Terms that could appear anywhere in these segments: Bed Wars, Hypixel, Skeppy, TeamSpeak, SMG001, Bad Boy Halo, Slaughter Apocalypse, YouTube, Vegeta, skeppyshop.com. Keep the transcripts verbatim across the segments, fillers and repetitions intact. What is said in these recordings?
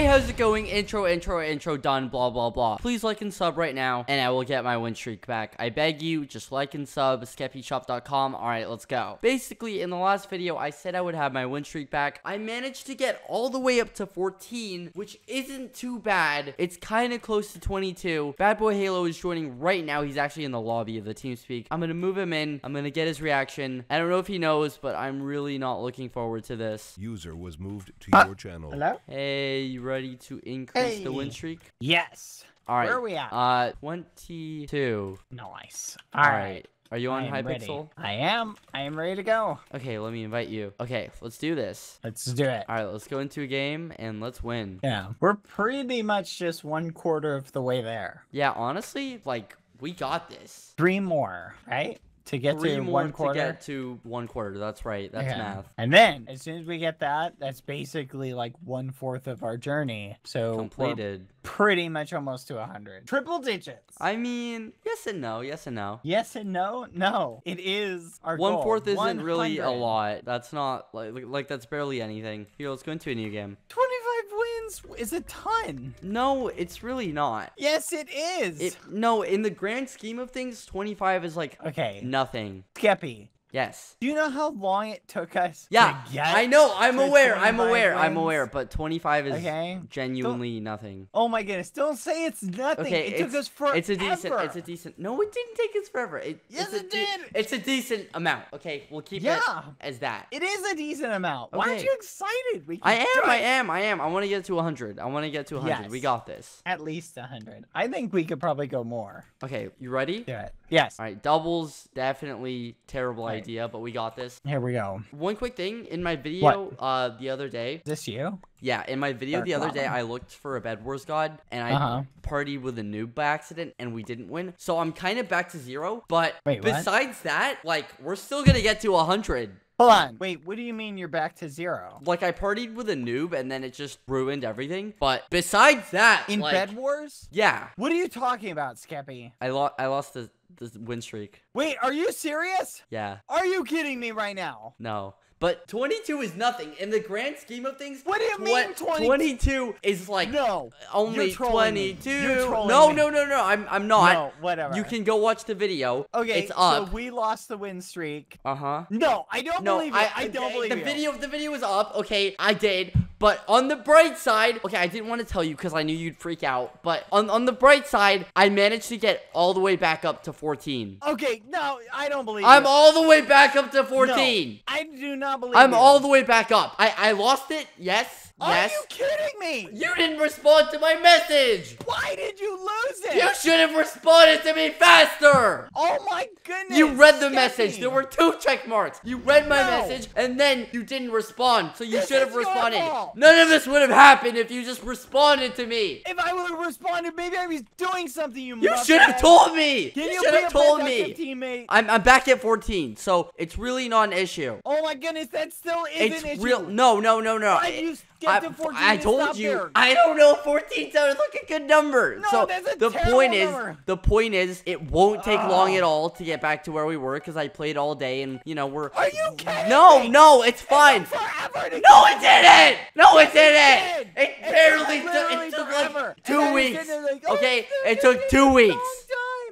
hey, how's it going? Intro, intro, intro, done, blah, blah, blah. Please like and sub right now, and I will get my win streak back. I beg you, just like and sub, skeppy shop dot com. All right, let's go. Basically, in the last video, I said I would have my win streak back. I managed to get all the way up to fourteen, which isn't too bad. It's kind of close to twenty-two. Bad Boy Halo is joining right now. He's actually in the lobby of the TeamSpeak. I'm going to move him in. I'm going to get his reaction. I don't know if he knows, but I'm really not looking forward to this. User was moved to uh, your channel. Hello? Hey, you ready to increase hey. the win streak? Yes. All right. Where are we at? Uh, twenty-two. Nice. All, All right. right. Are you on Hypixel? I am. I am ready to go. Okay, let me invite you. Okay, let's do this. Let's do it. All right, let's go into a game and let's win. Yeah, we're pretty much just one quarter of the way there. Yeah, honestly, like, we got this. Three more, right? To get Three to more one quarter. To get to one quarter. That's right. That's yeah. math. And then as soon as we get that, that's basically like one fourth of our journey. So completed. Pretty much almost to a hundred. Triple digits. I mean, yes and no. Yes and no. Yes and no. No. It is our one goal. Fourth isn't one hundred. Really a lot. That's not like like that's barely anything. Here, let's go into a new game. twenty-five wins is a ton. No, it's really not. Yes, it is. It, no, in the grand scheme of things, twenty-five is like okay. Nothing. Skeppy. Yes. Do you know how long it took us? Yeah, to get I know. I'm aware. I'm aware. Wins? I'm aware. But twenty-five is okay. genuinely don't, nothing. Oh my goodness! Don't say it's nothing. Okay, it took us forever. It's a decent. It's a decent. No, it didn't take us forever. It, yes, it did. It's a decent amount. Okay, we'll keep yeah. it as that. It is a decent amount. Okay. Why aren't you excited? We I am. I am. I am. I want to get to one hundred. I want to get to one hundred. Yes. We got this. At least one hundred. I think we could probably go more. Okay, you ready? Do it. Yes. All right. Doubles definitely terrible idea. Idea, but we got this. Here we go. One quick thing in my video what? uh the other day. Is this you? Yeah, in my video Dark the other Mom. day, I looked for a Bed Wars god, and I uh-huh. partied with a noob by accident, and we didn't win. So I'm kind of back to zero, but Wait, besides what? that, like, we're still gonna get to one hundred. Hold on. Wait, what do you mean you're back to zero? Like, I partied with a noob, and then it just ruined everything. But besides that, in like, Bed Wars? Yeah. What are you talking about, Skeppy? I, lo I lost the... This win streak. Wait, are you serious? Yeah. Are you kidding me right now? No. But twenty-two is nothing. In the grand scheme of things, what do you mean twenty-two? twenty-two is like no, only you're twenty-two. Me. You're no, me. no, no, no. I'm I'm not. No, whatever. You can go watch the video. Okay, it's up. So we lost the win streak. Uh-huh. No, I don't no, believe I, it. I don't I, believe the you. video the video is up. Okay, I did. But on the bright side, okay, I didn't want to tell you because I knew you'd freak out. But on, on the bright side, I managed to get all the way back up to fourteen. Okay, no, I don't believe I'm you. all the way back up to fourteen. No, I do not believe I'm you. all the way back up. I, I lost it, yes, Are yes. Are you kidding me? You didn't respond to my message. Why did you lose it? You should have responded to me faster. Oh my goodness. You read the Skeppy. message. There were two check marks. You read my no. message, and then you didn't respond. So you this should have responded. None of this would have happened if you just responded to me. If I would have responded, maybe I was doing something. You You should have told me. Can you should have told me. Teammate? I'm, I'm back at fourteen, so it's really not an issue. Oh my goodness, that still is it's an issue. Real, no, no, no, no. Why did you get to fourteen? I, I told you. There? I don't know. fourteen sounds like a good number. No, so that's a the point number. is, the point is, it won't take oh. long at all to get back to where we were because I played all day and you know we're. Are you kidding? No, me? no, it's fine. It took forever to no, it didn't. No, it didn't. It, it, it barely took. It took forever. like two and weeks. Like, oh, okay, it took two weeks.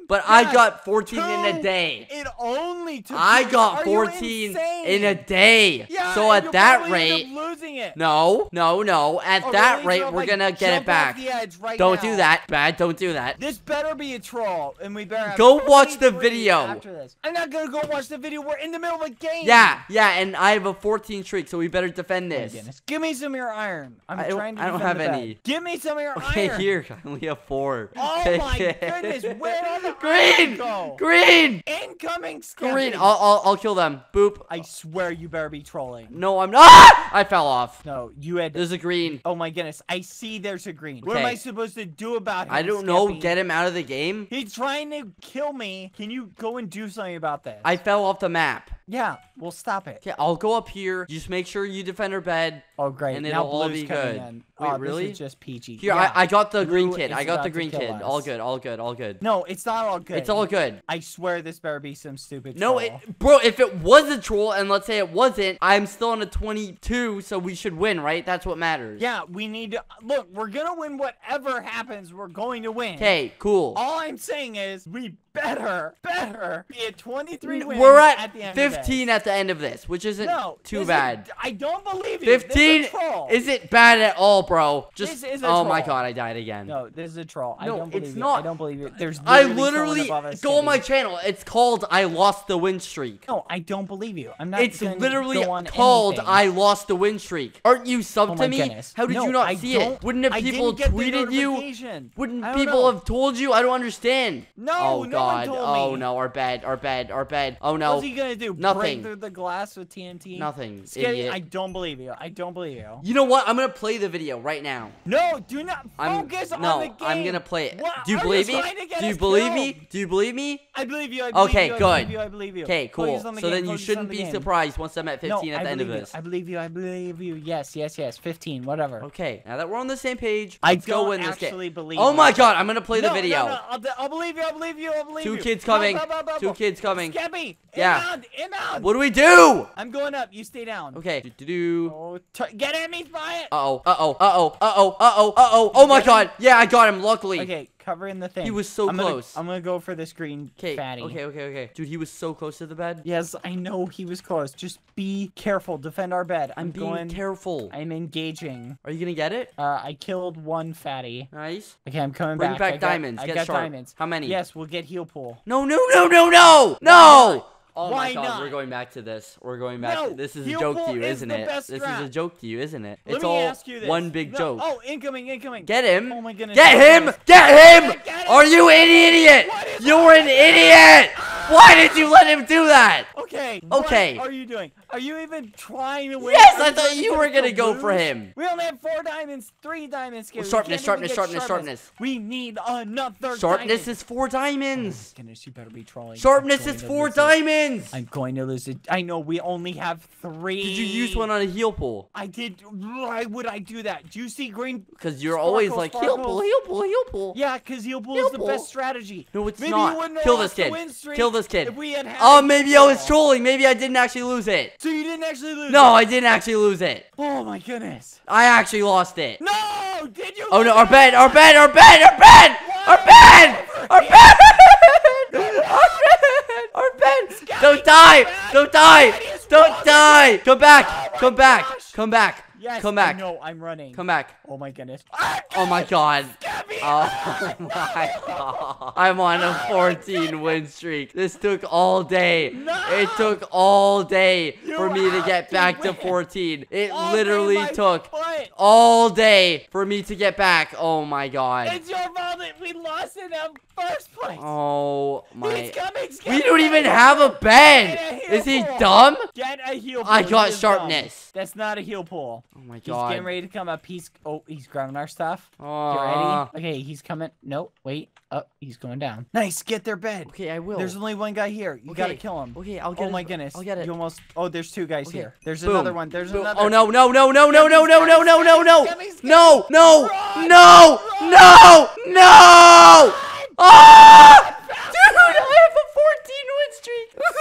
But yes, I got fourteen two, in a day. It only took. I got fourteen in a day. Yeah, so at that rate, losing it. No, no, no. At oh, that really? rate, so we're like, gonna get it back. Right don't now. do that, bad. Don't do that. This better be a troll, and we better. Have go watch the video. After this. I'm not gonna go watch the video. We're in the middle of a game. Yeah, yeah, and I have a fourteen streak, so we better defend this. Oh, give me some of your iron. I'm I trying to. I don't have any. Bed. Give me some of your okay, iron. Okay, here, I only have four. Oh my goodness, where are the Green! Go. Green! Incoming Skeppy! Green! I'll, I'll, I'll kill them. Boop. I swear you better be trolling. No, I'm not. Ah! I fell off. No, you had... There's a green. Oh my goodness. I see there's a green. Okay. What am I supposed to do about him? I don't Skeppy? know. Get him out of the game? He's trying to kill me. Can you go and do something about this? I fell off the map. Yeah, we'll stop it. Okay, I'll go up here. Just make sure you defend her bed. Oh, great. And it'll now all be good. In. Wait, uh, really? This is just peachy. Here, yeah. I, I got the green kid. I got the green kid. Us. All good, all good, all good. No, it's not all good. It's all good. I swear this better be some stupid no, troll. No, bro, if it was a troll, and let's say it wasn't, I'm still on a twenty-two, so we should win, right? That's what matters. Yeah, we need to... Look, we're going to win whatever happens. We're going to win. Okay, cool. All I'm saying is we better, better be at twenty-three wins. We're at, at the end fifteen of at the end of this, which isn't no, too is bad. It, I don't believe you. fifteen isn't bad at all, bro. Just this is a oh troll. My god, I died again. No, this is a troll. No, I don't believe it's it. Not. I don't believe it. There's I literally go on my channel. It's called I lost the win streak. No, I don't believe you. I'm not. It's literally go on called anything. I lost the win streak. Aren't you sub oh to me? Goodness. How did no, you not I see it? Wouldn't have I people tweeted you? Wouldn't people know. Have told you? I don't understand. No, oh, no god. One told me. Oh no, our bed, our bed, our bed. Oh no. What's he gonna do? Nothing. Break through the glass with T N T? Nothing. Skeppy, I don't believe you. I don't believe you. You know what? I'm gonna play the video right now. No, do not focus I'm, no, on the game. No, I'm gonna play it. What? Do you believe me? Do you believe me? Do you believe me? I believe you. I believe okay, you, I good. Believe you, I believe you. Okay, cool. So game, then you shouldn't be game. Surprised once I'm at fifteen no, at the I end of this. You. I believe you. I believe you. Yes, yes, yes. fifteen, whatever. Okay, now that we're on the same page, let's I go win this game. Believe oh my god, I'm gonna play no, the video. No, no, I'll, I'll believe you. I believe you. I believe Two you. Two kids coming. No, no, no, no, Two kids coming. Skeppy, yeah. Inbound. What do we do? I'm going up. You stay down. Okay. Do, do, do. Oh, get at me, fire. Uh-oh. Uh-oh. Uh-oh. Uh-oh. Uh-oh. Uh-oh. Oh my god. Yeah, I got him, luckily. Okay. Covering the thing. He was so I'm close. Gonna, I'm gonna go for this green fatty. Okay, okay, okay. Dude, he was so close to the bed. Yes, I know he was close. Just be careful. Defend our bed. I'm, I'm being going, careful. I'm engaging. Are you gonna get it? Uh, I killed one fatty. Nice. Okay, I'm coming Bring back. Bring back I diamonds. Got, get I got sharp. Diamonds. How many? Yes, we'll get heal pool. No, no, no, no, no, no. Oh Why my god, not? We're going back to this. We're going back no, to this is a joke to you, is isn't it? This route. Is a joke to you, isn't it? It's all one big no. joke. Oh, incoming, incoming. Get him. Oh my goodness. Get him! Get him! Get him! Are you an idiot? You're an idiot! Why did you let him do that? Okay. Okay. What are you doing? Are you even trying to win? Yes, I thought you were gonna go for him. We only have four diamonds, three diamonds. Well, sharpness, sharpness, sharpness, sharpness. We need another. Sharpness diamond. Is four diamonds. Oh, goodness, you better be trolling. Sharpness is four diamonds. I'm going to lose it. I know we only have three. Did you use one on a heel pull? I did. Why would I do that? Do you see green? Because you're sparkle, always like heel pull, heel pull, heel pull. Yeah, because heel pull heel is the pull. Best strategy. No, it's maybe not. You Kill this kid. Kill this kid. If we had oh, maybe I was trolling. Maybe I didn't actually lose it. So you didn't actually lose no, it? No, I didn't actually lose it. Oh my goodness. I actually lost it. No, did you? Oh no, our bed, our bed, our bed, our bed, our bed, our bed, our bed. Don't die, don't die, don't die. Come back, come back, come back. Yes, come back. No, I'm running. Come back. Oh my goodness. Oh my god. Oh my god. I'm on a fourteen win streak. This took all day. No. It took all day you for me to get back to, to fourteen. It all literally took foot. All day for me to get back. Oh my god. It's your fault that we lost in the first place. Oh my. He's coming, he's we don't even have a bed. A Is he pull. Dumb? Get a heel pull. I got sharpness. Dumb. That's not a heel pull. Oh my god. He's getting ready to come up. He's oh, he's grabbing our stuff. Uh, you ready? Okay, he's coming. No, wait. Oh, he's going down. Nice, get their bed. Okay, I will. There's only one guy here. You okay. gotta kill him. Okay, I'll get it. Oh my goodness. I'll get it. You almost. Oh, there's two guys okay. here. There's Boom. Another one. There's Boom. Another. Oh no, no, no, no, no, no, no, no, no, no, no, no, no, no, no, no. Ah!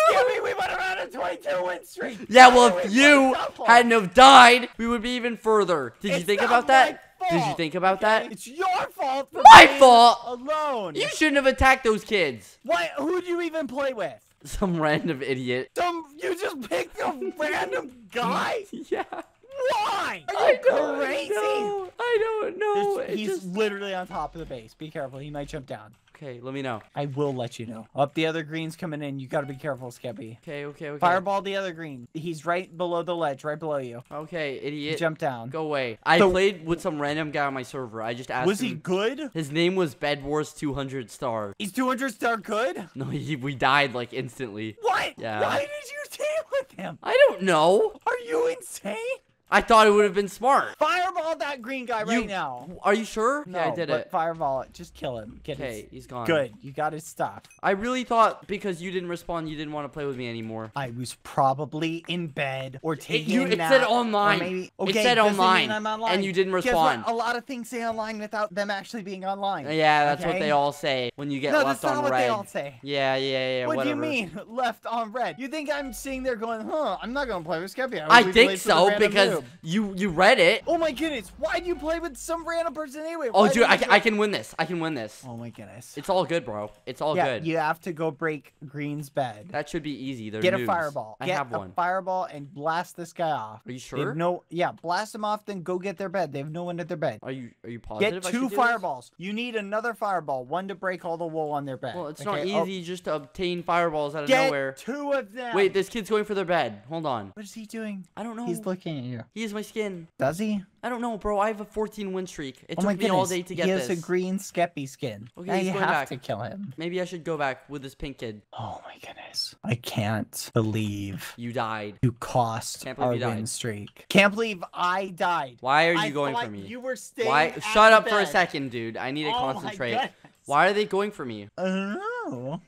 Skeppy, we went around a twenty-two win streak. Yeah, well, if you hadn't have died, we would be even further. Did it's you think about that? Did you think about that? It's your fault. For My fault. Alone. You shouldn't have attacked those kids. Why? Who'd you even play with? Some random idiot. Some? You just picked a random guy? Yeah. Why? Are you I crazy? Know. I don't know. There's, he's just... literally on top of the base. Be careful. He might jump down. Okay, let me know. I will let you know. Up the other green's coming in. You gotta be careful, Skeppy. Okay, okay, okay. Fireball the other green. He's right below the ledge, right below you. Okay, idiot. Jump down. Go away. I so played with some random guy on my server. I just asked Was him. He good? His name was Bed Wars two hundred star. He's two hundred star good? No, he, we died like instantly. What? Yeah. Why did you team with him? I don't know. Are you insane? I thought it would have been smart. Fireball that green guy right you, now. Are you sure? No, yeah, I did but it. Fireball it. Just kill him. Okay, he's gone. Good. You got to stop. I really thought because you didn't respond, you didn't want to play with me anymore. I was probably in bed or taking it, you, a nap. It said online. Maybe, okay, it said online, I'm online, and you didn't respond. A lot of things say online without them actually being online. Yeah, that's okay? what they all say when you get no, left on red. No, that's not what they all say. Yeah, yeah, yeah. What whatever. do you mean left on red? You think I'm sitting there going, huh, I'm not going to play with Skeppy. I, I think so because noob. you you read it. Oh, my goodness. Why do you play with some random person anyway? Why oh, dude, I, I can win this. I can win this. Oh, my goodness. It's all good, bro. It's all yeah, good. You have to go break Green's bed. That should be easy. They're Get noobs. a fireball. I get have one. a fireball and blast this guy off. Are you sure? No. Yeah, blast them off, then go get their bed. They have no one at their bed. Are you Are you positive? Get two I fireballs. This? You need another fireball, one to break all the wool on their bed. Well, it's okay? not easy oh. just to obtain fireballs out of get nowhere. Get two of them. Wait, this kid's going for their bed. Hold on. What is he doing? I don't know. He's looking at you. He is my skin. Does he? I don't know, bro. I have a fourteen win streak. It oh took me all day to get he this. He has a green Skeppy skin. Okay, now you have back. to kill him. Maybe I should go back with this pink kid. Oh my goodness. I can't believe you died. You cost can't our you died. win streak. Can't believe I died. Why are you I going for me? You were staying Why? Shut up bed. for a second, dude. I need to oh concentrate. Why are they going for me? I don't know.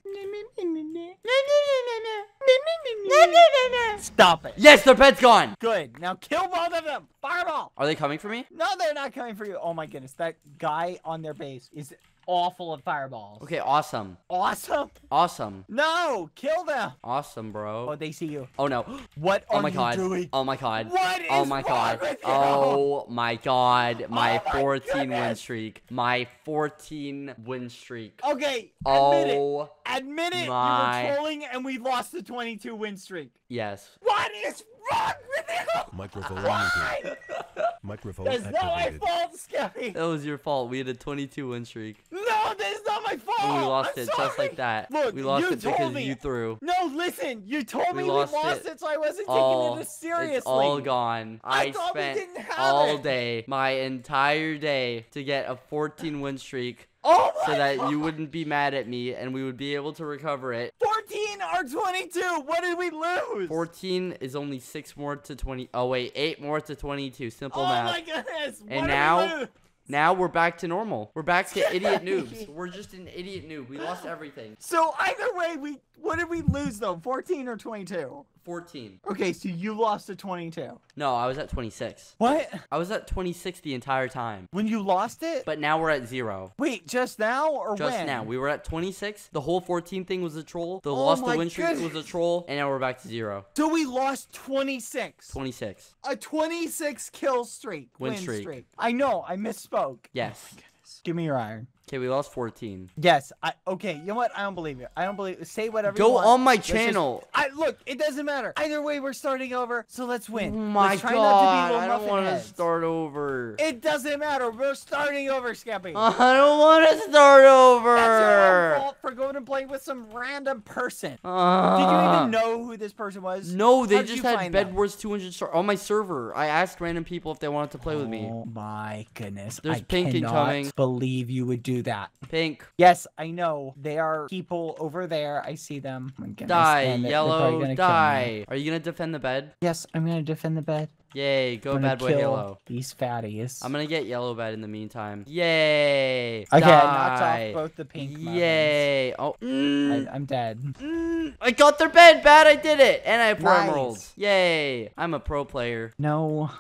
Stop it. Yes, their bed's gone. Good. Now kill both of them. Fireball. Are they coming for me? No, they're not coming for you. Oh, my goodness. That guy on their base is awful at fireballs. Okay, awesome. Awesome? Awesome. No, kill them. Awesome, bro. Oh, they see you. Oh, no. What are oh my you god. doing? Oh, my God. What is oh, my God. With you? Oh, my God. My oh, fourteen win streak. My fourteen win streak. Okay, admit oh, it. Admit it. My... You were trolling, and we lost the twenty-two win streak. Yes. What is wrong with you? Microphone. Why? Microphone That's activated. not my fault, Skeppy. That was your fault. We had a twenty-two win streak. No, that's not my fault. And we lost I'm it sorry. just like that. Look, we lost you it because me. you threw. No, listen. You told we me lost we lost it. it, so I wasn't oh, taking it seriously. It's all gone. I, I thought spent we didn't have all it. day, my entire day, to get a fourteen win streak. Oh my so that God. you wouldn't be mad at me and we would be able to recover it. fourteen or twenty-two. What did we lose? fourteen is only six more to twenty. Oh, wait. eight more to twenty-two. Simple oh math. Oh, my goodness. What and now... Now we're back to normal. We're back to idiot noobs. We're just an idiot noob. We lost everything. So either way, we what did we lose though? fourteen or twenty-two? fourteen. Okay, so you lost to twenty-two. No, I was at twenty-six. What? I was at twenty-six the entire time. When you lost it? But now we're at zero. Wait, just now or just when? Just now. We were at twenty-six. The whole fourteen thing was a troll. The oh lost to win streak was a troll. And now we're back to zero. So we lost twenty-six. twenty-six. A twenty-six kill streak. Win, win streak. streak. I know. I misspoke. Yes. Oh, give me your iron. Okay, we lost fourteen. Yes. I okay, you know what? I don't believe you. I don't believe you. Say whatever Go you want. Go on my let's channel. Just, I look, it doesn't matter. Either way, we're starting over, so let's win. Oh my let's try God, not to be I don't want to start over. It doesn't matter. We're starting over, Skeppy. I don't want to start over. That's your fault for going and playing with some random person. Uh, Did you even know who this person was? No, they How just had Bed Wars two hundred star on my server. I asked random people if they wanted to play oh with me. Oh my goodness. There's I Pink incoming. Believe you would do that. Pink. Yes, I know. They are people over there. I see them. Oh my goodness. Die, and yellow, die. Are you going to defend the bed? Yes, I'm going to defend the bed. Yay, go Bad Boy Halo. These fatties. I'm gonna get yellow bed in the meantime. Yay. Okay, I knocked off both the pink muffins. Yay. Oh, mm. I, I'm dead. Mm. I got their bed, Bad. I did it. And I have four nice. emeralds. Yay. I'm a pro player. No.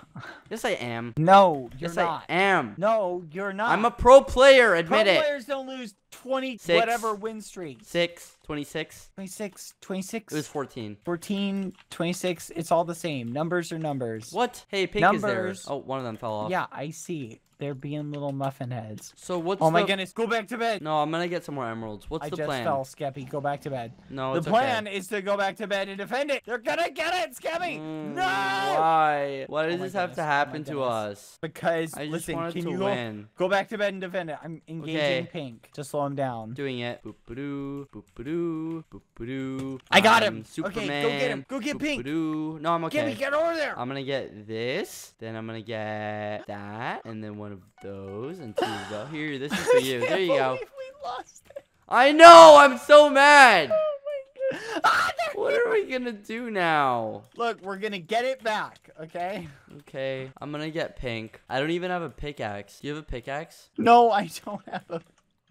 Yes, I am. No, you're yes, not. I am. No, you're not. I'm a pro player. Admit pro it. Pro players don't lose twenty Six. whatever win streak. Six. twenty-six. twenty-six. twenty-six. It was fourteen. fourteen. twenty-six. It's all the same. Numbers are numbers. What? Hey, Pink numbers. is there. Oh, one of them fell off. Yeah, I see. They're being little muffin heads. So what's Oh my the... goodness. Go back to bed. No, I'm going to get some more emeralds. What's I the plan? I just fell, Skeppy. Go back to bed. No, it's The plan okay. is to go back to bed and defend it. They're going to get it, Skeppy. Mm, no. Why? Why does oh this goodness. have to happen oh to us? Because, I just listen, wanted can to you win. Go, go back to bed and defend it? I'm engaging okay. Pink to slow him down. Doing it. Boop, ba-doo, boop, ba-doo, boop, ba-doo. I got him. Superman. Okay, go get him. Go get boop, Pink. Ba-doo. No, I'm okay. Get me, get over there. I'm going to get this. Then I'm going to get that. And then one. One of those and two of those. Here, this is for you. There you go. I know. I'm so mad. What are we gonna do now? Look, we're gonna get it back, okay? Okay, I'm gonna get pink. I don't even have a pickaxe. Do you have a pickaxe? No, I don't have a...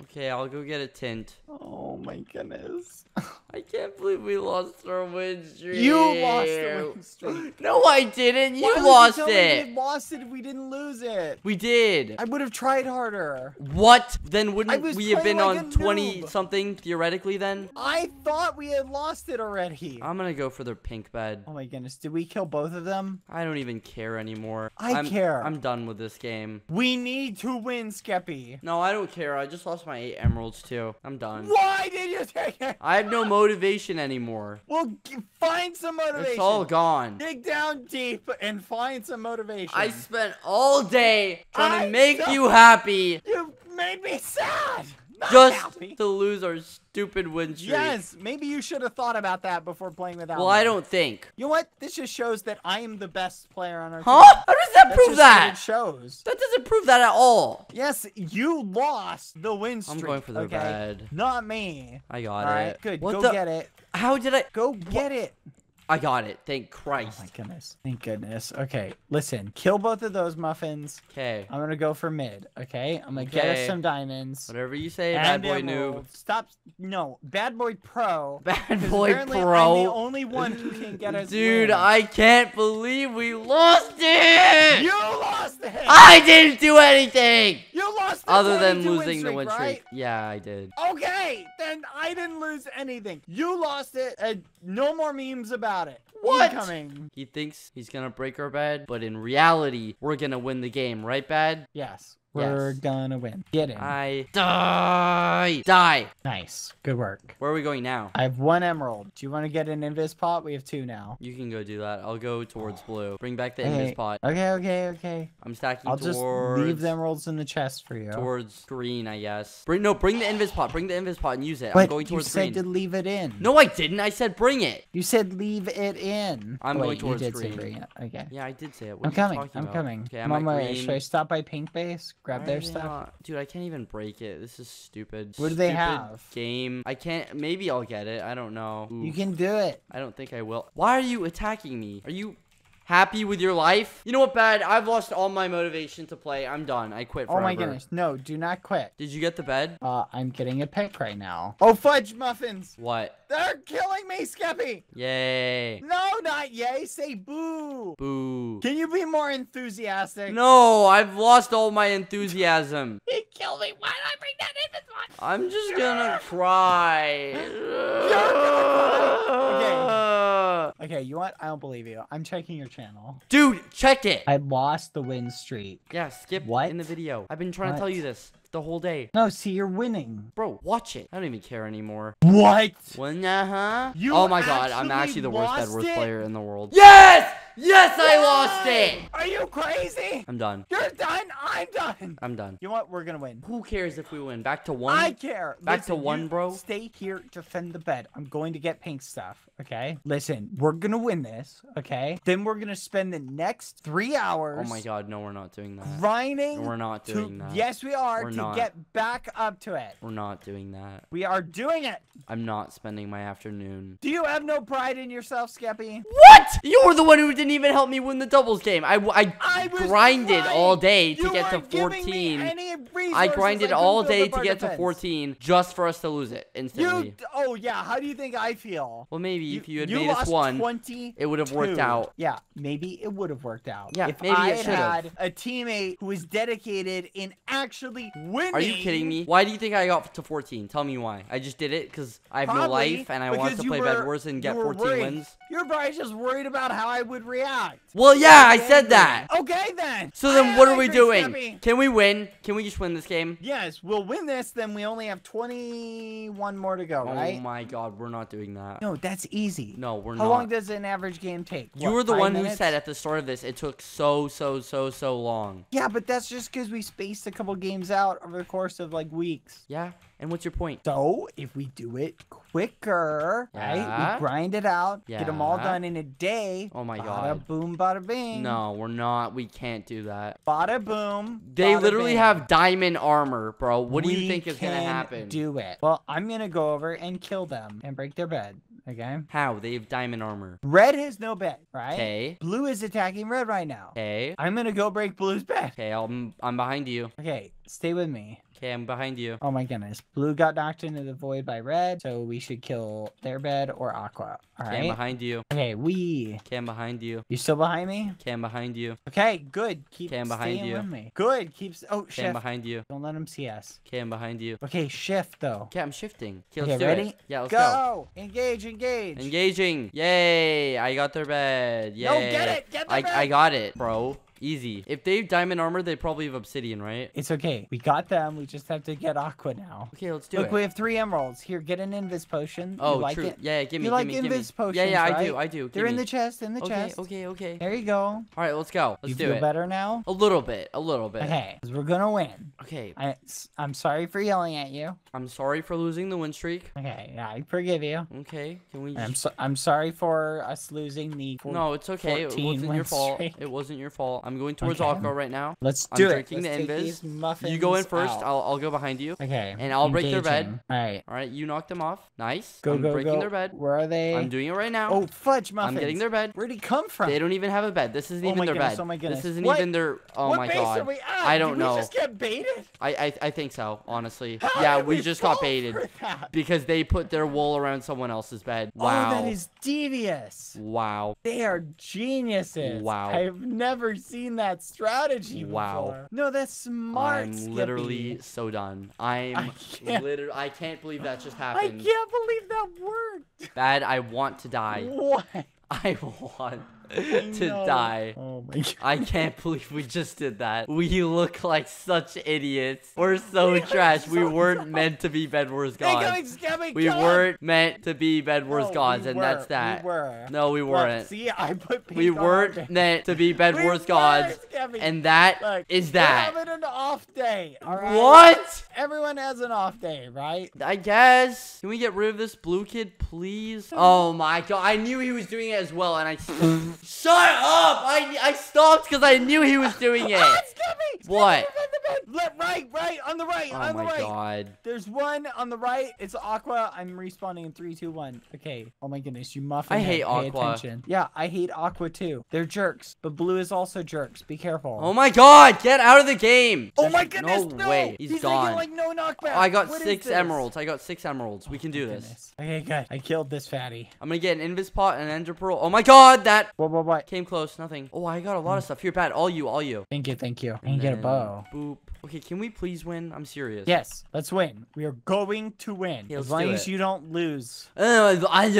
Okay, I'll go get a tint. Oh my goodness. I can't believe we lost our win streak. You lost the win streak. No, I didn't. You Why lost would you tell it. We lost it if we didn't lose it. We did. I would have tried harder. What? Then wouldn't we have been like on twenty something theoretically then? I thought we had lost it already. I'm going to go for their pink bed. Oh my goodness. Did we kill both of them? I don't even care anymore. I I'm, care. I'm done with this game. We need to win, Skeppy. No, I don't care. I just lost my eight emeralds too. I'm done. Why did you take it? I have no motivation anymore. Well, find some motivation. It's all gone. Dig down deep and find some motivation. I spent all day trying I to make you happy. You made me sad. Not Just happy. to lose our stupid win streak. Yes, maybe you should have thought about that before playing with Alan. Well, I don't think. You know what? This just shows that I am the best player on our huh? team. Huh? How does that That's prove that? It shows. That doesn't prove that at all. Yes, you lost the win streak. I'm going for the okay? red. Not me. I got all it. Right, good. What go the... get it. How did I? Go get what? it. I got it. Thank Christ. Oh my goodness. Thank goodness. Okay, listen. Kill both of those muffins. Okay. I'm going to go for mid, okay? I'm going to okay. get us some diamonds. Whatever you say, and bad boy noob. Stop. No, bad boy pro. Bad boy apparently pro. I'm the only one who can get us Dude, win. I can't believe we lost it. You lost it. I didn't do anything. You lost it. Other than losing the win streak. Yeah, I did. Okay, then I didn't lose anything. You lost it. And no more memes about it. What? Incoming. He thinks he's gonna break our bed, but in reality, we're gonna win the game, right, Bad? Yes. We're yes. gonna win. Get in. I die. Die. Nice. Good work. Where are we going now? I have one emerald. Do you want to get an invis pot? We have two now. You can go do that. I'll go towards blue. Bring back the okay. invis pot. Okay, okay, okay. I'm stacking I'll towards... I'll just leave the emeralds in the chest for you. Towards green, I guess. Bring No, bring the invis pot. Bring the invis pot and use it. But I'm going towards green. you said green. to leave it in. No, I didn't. I said bring it. You said leave it in. I'm Wait, going towards you did green. Say green. Okay. Yeah, I did say it. What I'm are you coming. I'm about? coming. Okay, I'm on my way. Should I stop by pink base? Grab their stuff. Not? Dude, I can't even break it. This is stupid. What do they stupid have? Game. I can't. Maybe I'll get it. I don't know. Oof. You can do it. I don't think I will. Why are you attacking me? Are you happy with your life? You know what, Bad? I've lost all my motivation to play. I'm done. I quit forever. Oh my goodness. No, do not quit. Did you get the bed? Uh, I'm getting a pick right now. Oh, fudge muffins. What? They're killing me, Skeppy. Yay. No, not yay. Say boo. Boo. Can you be more enthusiastic? No, I've lost all my enthusiasm. He killed me. Why did I bring that in this one? I'm just gonna cry. You're gonna cry. Okay. Okay, you know what? I don't believe you. I'm checking your channel. Dude, check it. I lost the win streak. Yeah, skip what? in the video. I've been trying what? to tell you this. The whole day. No, see, you're winning. Bro, watch it. I don't even care anymore. What? When, uh-huh. You oh my god, I'm actually the worst Bed Wars player in the world. Yes! Yes, I Yay! lost it! Are you crazy? I'm done. You're done? I'm done. I'm done. You know what? We're gonna win. Who cares if we win? Back to one? I care. Back Listen, to one, bro. Stay here, defend the bed. I'm going to get pink stuff, okay? Listen, we're gonna win this, okay? Then we're gonna spend the next three hours... Oh my god, no, we're not doing that. Grinding... No, we're not doing to, that. Yes, we are. We're to not. get back up to it. We're not doing that. We are doing it. I'm not spending my afternoon. Do you have no pride in yourself, Skeppy? What? You're the one who didn't even help me win the doubles game. I, I, I grinded trying. all day to you get to fourteen. I grinded I all day to get defense. to fourteen just for us to lose it instantly. You, oh, yeah. How do you think I feel? Well, maybe you, if you had you made us one, twenty-two. It would have worked out. Yeah, maybe it would have worked out. Yeah, if maybe I it had a teammate who is dedicated in actually winning. Are you kidding me? Why do you think I got to fourteen? Tell me why. I just did it because I have Probably no life and I want to play were, Bed Wars and get fourteen worried. wins. You're probably just worried about how I would react. Well, yeah, I said that. Okay, then. So then what are we doing? Can we win? Can we just win this game? Yes, we'll win this. Then we only have twenty-one more to go, right? Oh, my God. We're not doing that. No, that's easy. No, we're not. How long does an average game take? You were the one who said at the start of this, it took so, so, so, so long. Yeah, but that's just because we spaced a couple games out over the course of, like, weeks. Yeah. And what's your point? So, if we do it quicker, yeah. right? We grind it out, yeah. get them all done in a day. Oh, my bada God. Bada boom, bada bing. No, we're not. We can't do that. Bada boom, They bada literally bing. have diamond armor, bro. What we do you think is going to happen? do it. Well, I'm going to go over and kill them and break their bed. Okay. How? They have diamond armor. Red has no bed, right? Okay. Blue is attacking red right now. Okay. I'm gonna go break blue's bed. Okay, I'm, I'm behind you. Okay, stay with me. Okay, I'm behind you. Oh my goodness. Blue got knocked into the void by red, so we should kill their bed or aqua. All right. Okay, I'm behind you. Okay, we. Okay, I'm behind you. You still behind me? Okay, I'm behind you. Okay, good. Keep okay, I'm behind staying you. with me. Good. Keeps. Oh, okay, shift. I'm behind you. Don't let him see us. Okay, I'm behind you. Okay, shift though. Okay, I'm shifting. Okay, let's okay, do ready? It. Yeah, let's go. go. Engage, engage. Engaging. Yay. I got their bed. Yay. No, get it. Get their I, bed. I got it, bro. Easy. If they have diamond armor, they probably have obsidian, right? It's okay. We got them. We just have to get aqua now. Okay, let's do Look, it. Look, we have three emeralds. Here, get an invis potion. Oh, you like true. It? Yeah, yeah, give me, you give like me, give me. Potions, yeah, yeah, right? I do, I do. Give They're me. in the chest, in the okay, chest. Okay, okay, okay. There you go. All right, let's go. Let's you do feel it. better now? A little bit, a little bit. Okay, because we're gonna win. Okay. I, I'm sorry for yelling at you. I'm sorry for losing the win streak. Okay, yeah, I forgive you. Okay, can we just... I'm, so, I'm sorry for us losing the four, No, it's okay. It wasn't your fault. Streak. It wasn't your fault. I'm going towards okay. Aqua right now. Let's do I'm it. I'm drinking Let's the invis. Muffins you go in first. Out. I'll I'll go behind you. Okay. And I'll Engaging. break their bed. All right. All right. You knocked them off. Nice. Go I'm go breaking go. their bed. Where are they? I'm doing it right now. Oh fudge muffins. I'm getting their bed. Where'd he come from? They don't even have a bed. This isn't oh even their goodness, bed. Oh my goodness. This isn't what? even their. Oh what my base god. Are we at? I don't did know. We just get baited. I I, I think so. Honestly. How yeah. We, we just got baited because they put their wool around someone else's bed. Wow. Oh, that is devious. Wow. They are geniuses. Wow. I've never seen. That strategy before. Wow. No, that's smart. I'm Skeppy. literally so done. I'm I can't. literally I can't believe that just happened. I can't believe that worked. Bad, I want to die. What? I want to no. die. Oh my god. I can't believe we just did that. We look like such idiots. We're so we trash. So we weren't dumb. meant to be Bed Wars gods. Coming, we God. weren't meant to be Bed Wars no, gods, we and were. that's that. We were. No, we weren't. Look, see, I put we weren't meant to be Bed we Wars gods, Skeppy. and that look, is that. We're having an off day. All right? What? Everyone has an off day, right? I guess. Can we get rid of this blue kid, please? Oh my god! I knew he was doing it as well, and I. Shut up! I I stopped because I knew he was doing it. Ah, Skeppy! Skeppy, what? Left, right, right, on the right, oh on the right. Oh my god. There's one on the right. It's Aqua. I'm respawning in three, two, one. Okay. Oh my goodness, you muffin. I hate Aqua. Pay attention. Yeah, I hate Aqua too. They're jerks, but Blue is also jerks. Be careful. Oh my god, get out of the game. Oh There's my goodness, no. no. way. He's, He's gone. Like no knockback. I got what six emeralds. I got six emeralds. Oh, we can do this. Okay, good. I killed this fatty. I'm gonna get an invis pot and an ender pearl. Oh my god, that. What, what, what? Came close, nothing. Oh, I got a lot mm. of stuff. Here, Bad. All you, all you. Thank you, thank you. And, and get a bow. Boop. Okay, can we please win? I'm serious. Yes, let's win. We are going to win. Yeah, as long as it. you don't lose. Yeah, as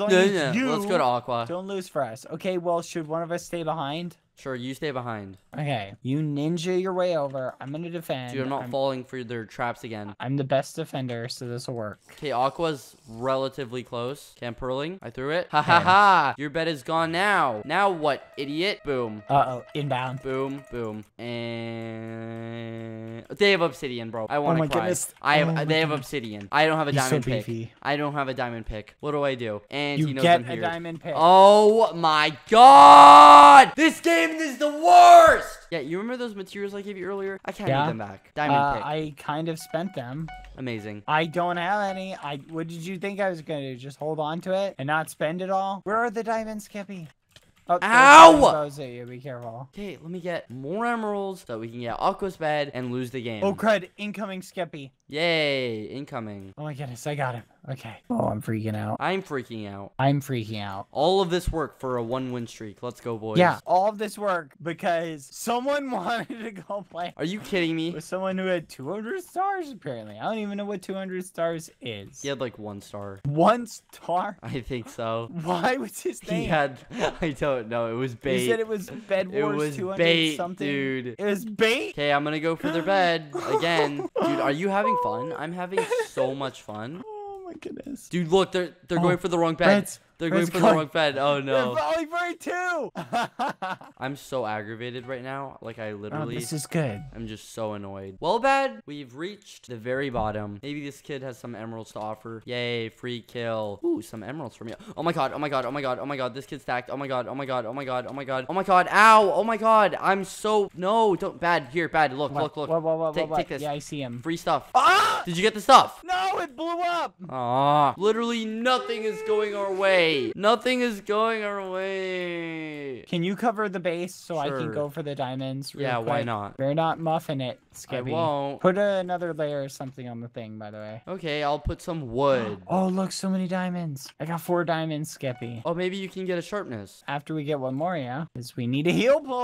long as you let's go to Aqua. Don't lose for us. Okay, well, should one of us stay behind? Sure, you stay behind. Okay, you ninja your way over. I'm gonna defend. Dude, I'm not I'm, falling for their traps again. I'm the best defender, so this will work. Okay, Aqua's relatively close. Okay, I'm pearling. I threw it. Ha ha ha! Your bed is gone now. Now what, idiot? Boom. Uh-oh, inbound. Boom, boom. And... They have obsidian, bro. I want to oh cry. Goodness. I have, oh they have goodness. obsidian. I don't have a He's diamond so pick. Beefy. I don't have a diamond pick. What do I do? And you he knows get I'm here. a diamond pick. Oh my god! This game This is the worst! Yeah, you remember those materials I gave you earlier? I can't yeah. need them back. Diamond uh, pick. I kind of spent them. Amazing. I don't have any. I what did you think I was gonna do? Just hold on to it and not spend it all? Where are the diamonds, Skeppy? Oh, Ow! You. Be careful. Okay, let me get more emeralds so we can get Aqua's bed and lose the game. Oh crud! Incoming, Skeppy. Yay! Incoming. Oh my goodness, I got him. Okay. Oh, I'm freaking out. I'm freaking out. I'm freaking out. All of this work for a one win streak. Let's go, boys. Yeah, all of this work because someone wanted to go play. Are you kidding me? With someone who had two hundred stars, apparently. I don't even know what two hundred stars is. He had like one star. One star? I think so. Why was his name? He had, I don't know. It was bait. He said it was Bed Wars it was two hundred bait, something. Dude. It was bait? Okay, I'm going to go for their bed again. Dude, are you having fun? I'm having so much fun. Goodness. Dude, look, they're they're oh, going for the wrong bed. Red's, They're going for the wrong bed. Oh no. They're falling for it too. I'm so aggravated right now. Like I literally. Oh, this is good. I'm just so annoyed. Well, bad. We've reached the very bottom. Maybe this kid has some emeralds to offer. Yay, free kill. Ooh, some emeralds for me. Oh my god. Oh my god. Oh my god. Oh my god. This kid's stacked. Oh my god. Oh my god. Oh my god. Oh my god. Oh my god. Ow. Oh my god. I'm so no. Don't bad here. Bad. Look. What? Look. Look. What, what, what, take, what? Take this. Yeah, I see him. Free stuff. Ah! Did you get the stuff? No, it blew up. Ah. Literally nothing is going our way. Nothing is going our way. Can you cover the base so sure. I can go for the diamonds? Real yeah, quick? Why not? They're not muffing it, Skeppy. I won't. Put a, another layer or something on the thing, by the way. Okay, I'll put some wood. Oh, look, so many diamonds. I got four diamonds, Skeppy. Oh, maybe you can get a sharpness. After we get one more, yeah, because we need a heal pull.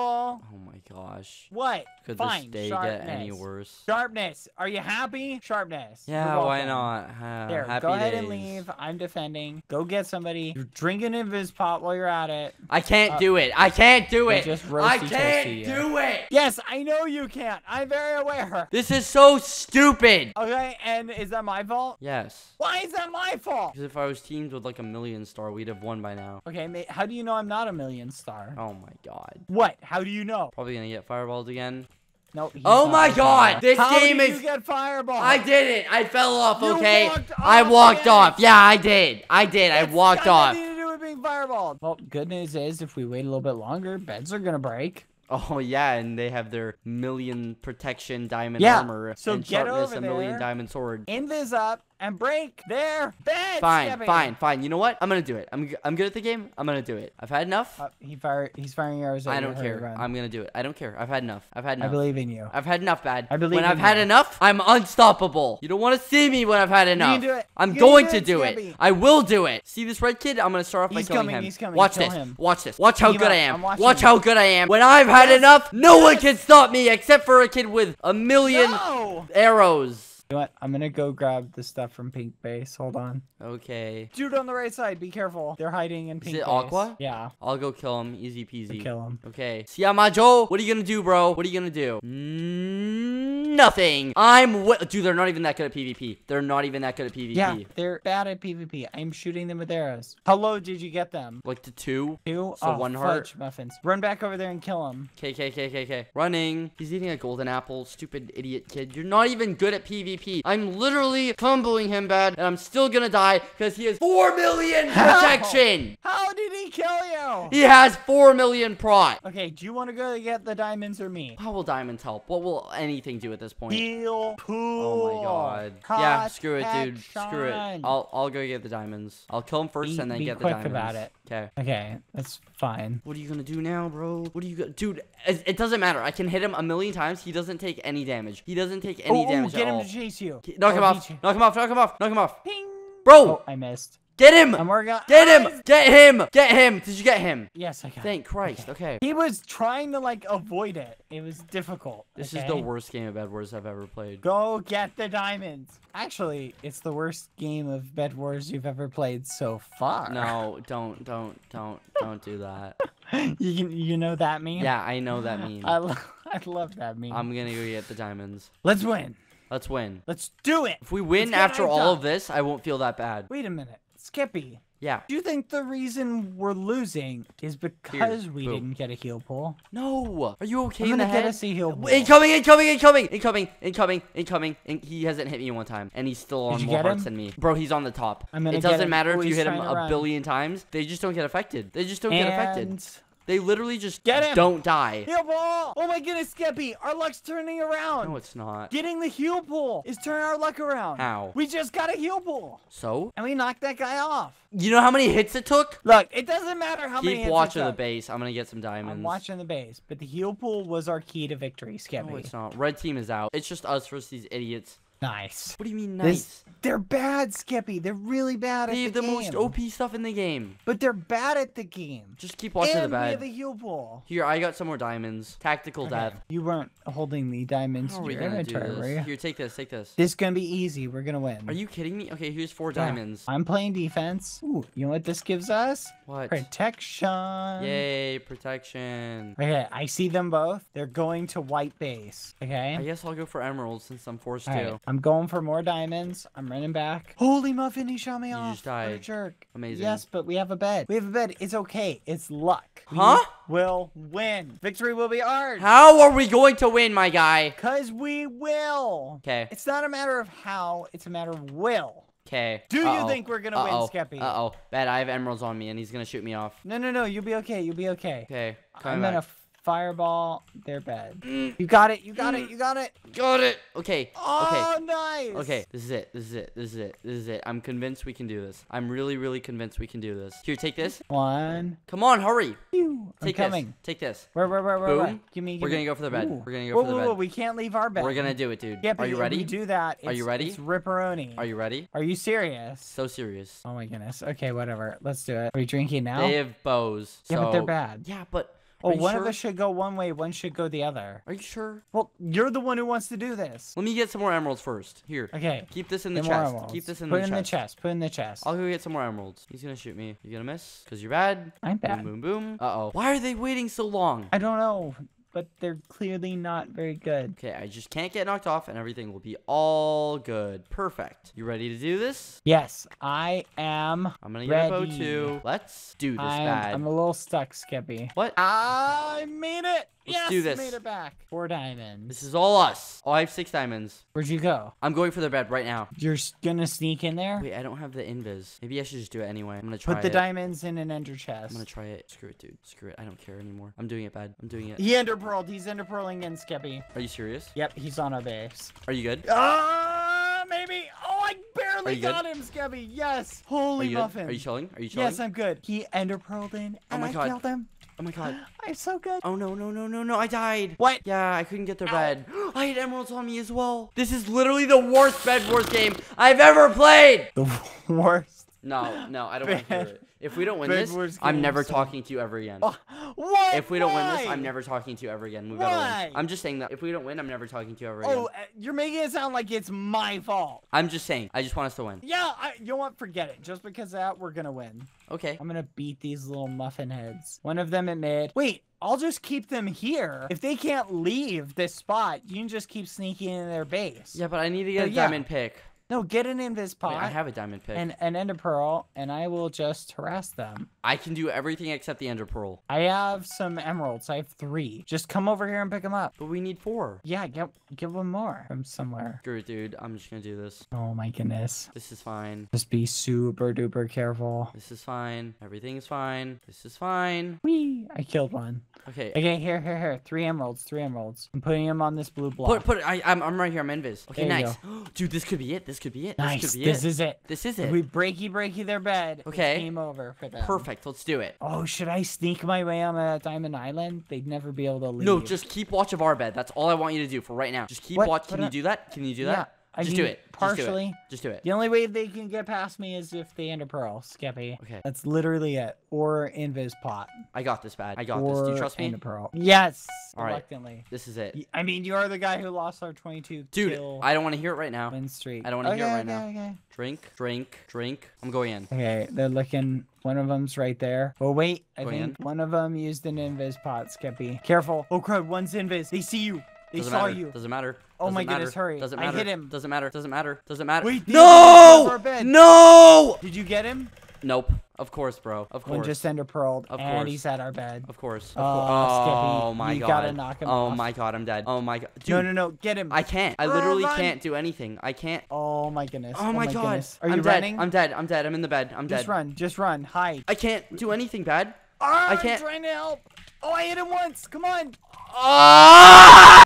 Oh, my gosh. What? Could Fine. this day sharpness. get any worse? Sharpness. Are you happy? Sharpness. Yeah, why not? Uh, there, happy go ahead days. and leave. I'm defending. Go get somebody. You're drinking in his pot while you're at it. I can't uh, do it. I can't do it. Just I can't do it. Yes, I know you can't. I'm very aware. This is so stupid. Okay, and is that my fault? Yes. Why is that my fault? Because if I was teamed with like a million star, we'd have won by now. Okay, mate, how do you know I'm not a million star? Oh my god. What? How do you know? Probably gonna get fireballed again. No, oh my god! This How game did is. You get fireball? I did it. I fell off. You okay, walked I walked off. Yeah, I did. I did. It's I walked off. To do with being fireballed. Well, good news is, if we wait a little bit longer, beds are gonna break. Oh yeah, and they have their million protection diamond yeah. armor so and get sharpness over there, a million diamond sword. End this up and break their beds. Fine, Skeppy. fine, fine. You know what? I'm gonna do it. I'm I'm good at the game. I'm gonna do it. I've had enough. Uh, he fired. He's firing arrows. I don't care. Run. I'm gonna do it. I don't care. I've had enough. I've had enough. I believe in you. I've had enough, bad. I believe. When in I've you. had enough, I'm unstoppable. You don't want to see me when I've had enough. You can do it. I'm you going do to do it, it. I will do it. See this red kid? I'm gonna start off he's by killing coming, him. He's coming. Watch Kill this. Him. Watch this. Watch how he good might. I am. Watch how good I am. When I've had yes. enough, no yes. one can stop me except for a kid with a million no. arrows. You know what? I'm gonna go grab the stuff from Pink Base. Hold on. Okay. Dude on the right side. Be careful. They're hiding in Pink Base. Is it Aqua? Yeah. I'll go kill him. Easy peasy. Go kill him. Okay. Siamajo, what are you gonna do, bro? What are you gonna do? Nothing. I'm what? Dude, they're not even that good at PvP. They're not even that good at PvP. Yeah, they're bad at PvP. I'm shooting them with arrows. How low did you get them? Like to two. Two. So oh, one heart. Fudge muffins. Run back over there and kill him. K K K K K. Running. He's eating a golden apple. Stupid idiot kid. You're not even good at PvP. I'm literally fumbling him bad, and I'm still gonna die because he has four million How? protection. How did he kill you? He has four million prot. Okay, do you want to go get the diamonds or me? How will diamonds help? What will anything do at this point? Deal pool. Oh my god. Cut yeah, screw it, dude. Action. Screw it. I'll, I'll go get the diamonds. I'll kill him first be, and then be get quick the diamonds. about it. Okay. Okay, that's fine. What are you gonna do now, bro? What are you gonna... Dude, it, it doesn't matter. I can hit him a million times. He doesn't take any damage. He doesn't take any oh, damage get at him all. To chase you. Knock oh, him off. You. Knock him off. Knock him off. Knock him off. Ping. Bro. Oh, I missed. Get him! I'm working on get him! Eyes. Get him! Get him! Did you get him? Yes, I got him. Thank Christ. Okay. okay. He was trying to, like, avoid it. It was difficult. This okay? is the worst game of Bed Wars I've ever played. Go get the diamonds. Actually, it's the worst game of Bed Wars you've ever played so far. No, don't, don't, don't, don't do that. You can, you know that meme? Yeah, I know that meme. I, lo I love that meme. I'm gonna go get the diamonds. Let's win. Let's win. Let's do it. If we win after all of this, I won't feel that bad. Wait a minute. Skeppy. Yeah. Do you think the reason we're losing is because Here, we boom. didn't get a heal pull? No. Are you okay I'm in the head? I'm gonna get a heal pull. Incoming, incoming, incoming, incoming, incoming, incoming. And he hasn't hit me one time, and he's still on more hearts than me. Bro, he's on the top. I'm gonna it doesn't matter if you hit him a billion times. They just don't get affected. They just don't and... get affected. They literally just Get him. don't die. Heal ball! Oh my goodness, Skeppy! Our luck's turning around! No, it's not. Getting the heal pull is turning our luck around. How? We just got a heal pull. So? And we knocked that guy off. You know how many hits it took? Look, it doesn't matter how Keep many hits it took. Keep watching the base. I'm gonna get some diamonds. I'm watching the base, but the heal pull was our key to victory, Skeppy. No, it's not. Red team is out. It's just us versus these idiots. Nice. What do you mean nice? This, they're bad, Skeppy. They're really bad at they the game. They have the most O P stuff in the game. But they're bad at the game. Just keep watching and the bad. And we have a heal ball. Here, I got some more diamonds. Tactical okay. death. You weren't holding the diamonds in your inventory, were you? Here, take this, take this. This is going to be easy. We're going to win. Are you kidding me? Okay, here's four yeah. diamonds. I'm playing defense. Ooh, you know what this gives us? What? Protection. Yay, protection. Okay, I see them both. They're going to white base. Okay? I guess I'll go for emeralds since I'm forced All to. Right. I'm going for more diamonds. I'm running back. Holy muffin, he shot me you off. You just died. What a jerk. Amazing. Yes, but we have a bed. We have a bed. It's okay. It's luck. We huh? will win. Victory will be ours. How are we going to win, my guy? Because we will. Okay. It's not a matter of how. It's a matter of will. Okay. Do Uh-oh. you think we're going to win, Skeppy? Uh-oh. Bet I have emeralds on me, and he's going to shoot me off. No, no, no. You'll be okay. You'll be okay. Okay. I'm going to... Fireball their bed. Mm. You got it. You got mm. it. You got it. Got it. Okay. Oh, okay. Nice. Okay. This is it. This is it. This is it. This is it. I'm convinced we can do this. I'm really, really convinced we can do this. Here, take this. One. Come on, hurry. I'm take coming. This. Take this. Where, where, where, where? Boom. Give me. Give We're gonna me. go for the bed. Ooh. We're gonna go whoa, for the whoa, bed. Whoa, we can't leave our bed. We're gonna do it, dude. Yeah, are you ready? We do that. It's, are you ready? It's ripperoni. Are you ready? Are you serious? So serious. Oh my goodness. Okay, whatever. Let's do it. Are we drinking now? They have bows. So... Yeah, but they're bad. Yeah, but. Oh, one sure? of us should go one way, one should go the other. Are you sure? Well, you're the one who wants to do this. Let me get some more emeralds first. Here. Okay. Keep this in the chest. Keep this in the chest. Put in the chest. Put in the chest. I'll go get some more emeralds. He's gonna shoot me. You gonna miss? Because you're bad. I'm bad. Boom, boom, boom. Uh-oh. Why are they waiting so long? I don't know. But they're clearly not very good. Okay, I just can't get knocked off and everything will be all good. Perfect. You ready to do this? Yes, I am. I'm gonna get a bow too. Let's do this, I'm, bad. I'm a little stuck, Skeppy. What? I made it. Let's yes, do this. made it back. Four diamonds. This is all us. Oh, I have six diamonds. Where'd you go? I'm going for the bed right now. You're gonna sneak in there? Wait, I don't have the invis. Maybe I should just do it anyway. I'm gonna try it. Put the it. diamonds in an ender chest. I'm gonna try it. Screw it, dude. Screw it. I don't care anymore. I'm doing it, bad. I'm doing it. He ender pearled. He's ender pearling in, Skeppy. Are you serious? Yep, he's on our base. Are you good? Ah, uh, maybe. Oh, I barely got him, Skeppy. Yes. Holy Are muffin. Good? Are you chilling? Are you chilling? Yes, I'm good. He ender pearled in, and oh my I God. killed him. Oh my God. I'm so good. Oh no, no, no, no, no. I died. What? Yeah, I couldn't get their Ow. bed. I had emeralds on me as well. This is literally the worst Bed Wars game I've ever played. The worst? No, no, I don't want to hear it. If we don't win Bed this, I'm never so... talking to you ever again. Oh, what? If we don't Why? win this, I'm never talking to you ever again. We gotta win. I'm just saying that if we don't win, I'm never talking to you ever again. Oh, you're making it sound like it's my fault. I'm just saying. I just want us to win. Yeah, I, you know what? Forget it. Just because of that, we're going to win. Okay. I'm going to beat these little muffin heads. One of them at mid. Wait, I'll just keep them here. If they can't leave this spot, you can just keep sneaking in their base. Yeah, but I need to get oh, a yeah. diamond pick. No, get an invis pot. Wait, I have a diamond pick. And an ender pearl, and I will just harass them. I can do everything except the ender pearl. I have some emeralds. I have three. Just come over here and pick them up. But we need four. Yeah, get, give them more from somewhere. Screw it, dude. I'm just going to do this. Oh, my goodness. This is fine. Just be super duper careful. This is fine. Everything's fine. This is fine. Whee! I killed one. Okay. Okay, here, here, here. Three emeralds. Three emeralds. I'm putting them on this blue block. Put, put it. I, I'm, I'm right here. I'm invis. Okay, nice. Dude, this could be it. This could be it. Nice. This, could be this it. is it. This is it. If we breaky breaky their bed. Okay. Game over for them. Perfect. Let's do it. Oh, should I sneak my way on that diamond island? They'd never be able to leave. No, just keep watch of our bed. That's all I want you to do for right now. Just keep what? watch. Can what you do that? Can you do yeah. that? I just do it. Partially. Just do it. Just do it. The only way they can get past me is if they ender pearl, Skeppy. Okay. That's literally it. Or invis pot. I got this, bad. I got or this. Do you trust me? Ender pearl. Yes. All reluctantly. Right. This is it. I mean, you are the guy who lost our twenty-two. Dude, kill I don't want to hear it right now. Win streak. I don't want to okay, hear it right okay, now. Okay. Drink, drink, drink. I'm going in. Okay, they're looking. One of them's right there. Oh, wait. I going think in. one of them used an invis pot, Skeppy. Careful. Oh, crud. One's invis. They see you. They Doesn't saw matter. you. Doesn't matter. Oh Doesn't my matter. goodness, hurry. Doesn't matter. I hit him. Doesn't matter. Doesn't matter. Doesn't matter. Wait, no! No! Did you get him? Nope. Of course, bro. Of course. One just ender pearled, of and course. he's at our bed. Of course. Of oh, oh my you god. You gotta knock him Oh off. my god, I'm dead. Oh my god. Dude, no, no, no. Get him. I can't. I literally oh, can't do anything. I can't. Oh my goodness. Oh my, oh my god. Goodness. Are you I'm running? Dead. I'm dead. I'm dead. I'm in the bed. I'm just dead. Just run. Just run. Hide. I can't do anything, bad. Oh, I can't. I'm trying to help. Oh, I hit him once. Come on. Oh!